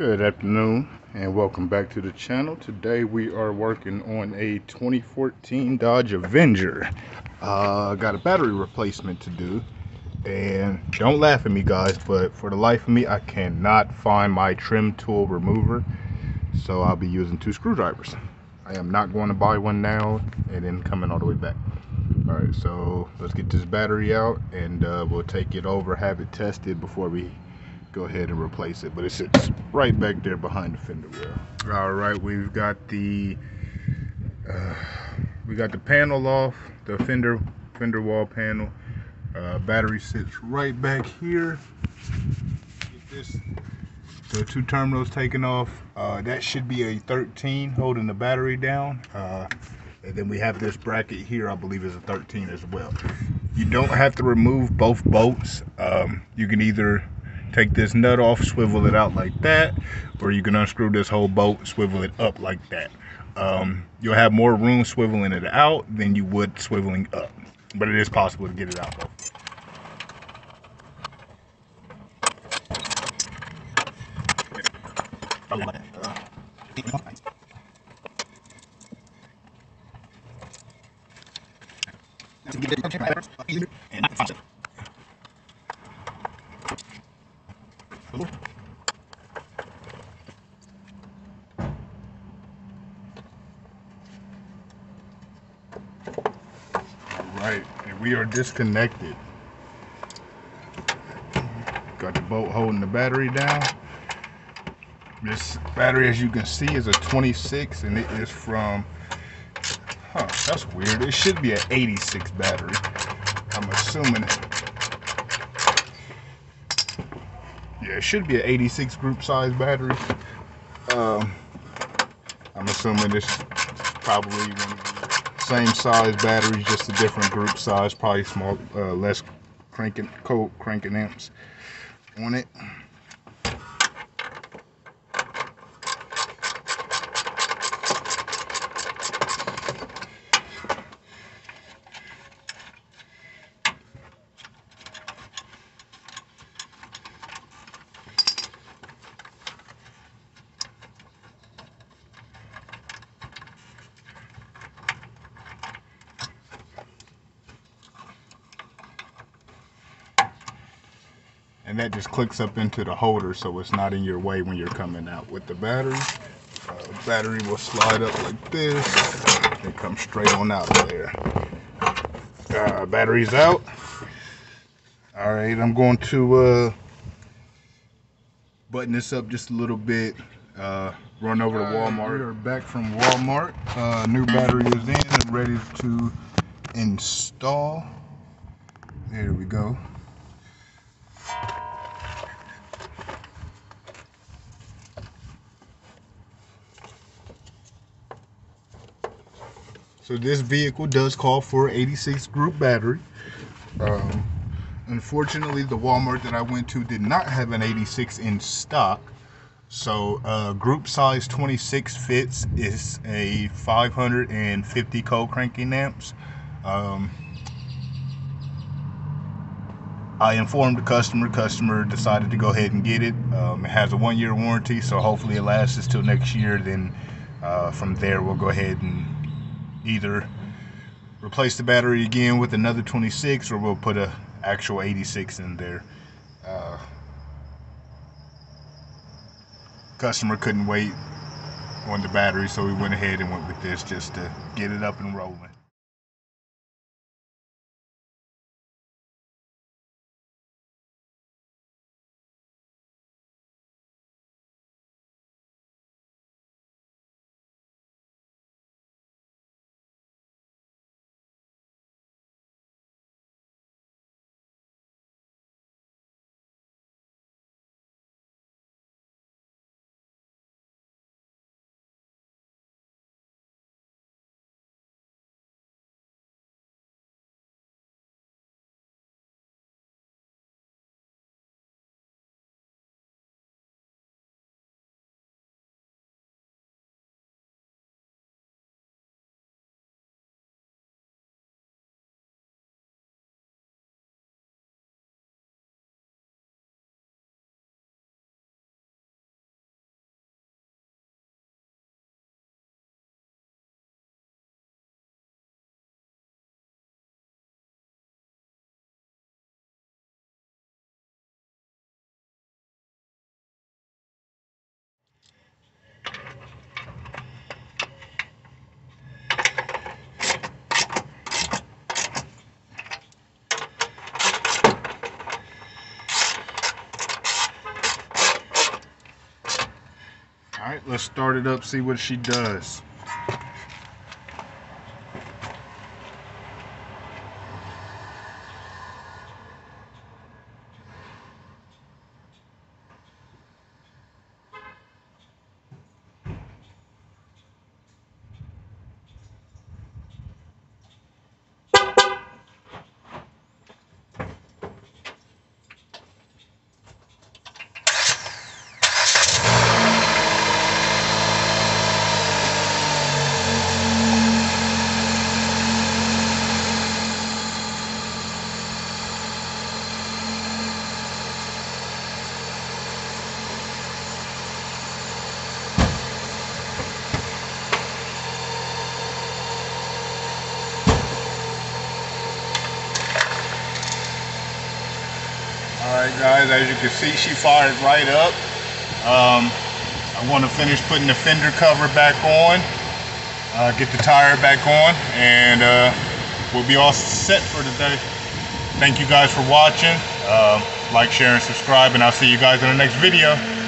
Good afternoon and welcome back to the channel. Today we are working on a 2014 Dodge Avenger. Got a battery replacement to do, and don't laugh at me guys, but for the life of me I cannot find my trim tool remover, so I'll be using two screwdrivers. I am not going to buy one now and then coming all the way back. All right, so let's get this battery out and we'll take it over, have it tested before we go ahead and replace it. But it sits right back there behind the fender wheel. All right, we've got the panel off, the fender wall panel. Battery sits right back here. Get this, the two terminals taken off. That should be a 13 holding the battery down, and then we have this bracket here, I believe is a 13 as well. You don't have to remove both bolts. You can either take this nut off, swivel it out like that, or you can unscrew this whole bolt, swivel it up like that. You'll have more room swiveling it out than you would swiveling up, but it is possible to get it out though. Alright, and we are disconnected. Got the bolt holding the battery down. This battery, as you can see, is a 26, and it is from, that's weird, it should be an 86 battery, I'm assuming. Yeah, it should be an 86 group size battery. I'm assuming this is probably one of the same size batteries, just a different group size, probably small, less cranking amps on it. And that just clicks up into the holder, so it's not in your way when you're coming out with the battery. Battery will slide up like this and come straight on out of there. Battery's out. All right, I'm going to button this up just a little bit. Run over to Walmart. We are back from Walmart. New battery is in and ready to install. There we go. So this vehicle does call for an 86 group battery. Unfortunately, the Walmart that I went to did not have an 86 in stock. So group size 26 fits is a 550 cold cranking amps. I informed the customer decided to go ahead and get it. It has a 1-year warranty, so hopefully it lasts till next year. Then from there, we'll go ahead and either replace the battery again with another 26, or we'll put a actual 86 in there. Customer couldn't wait on the battery, so we went ahead and went with this just to get it up and rolling. Alright, let's start it up, see what she does. Guys, as you can see, she fired right up. I want to finish putting the fender cover back on, get the tire back on, and we'll be all set for today. Thank you guys for watching. Like, share, and subscribe, and I'll see you guys in the next video.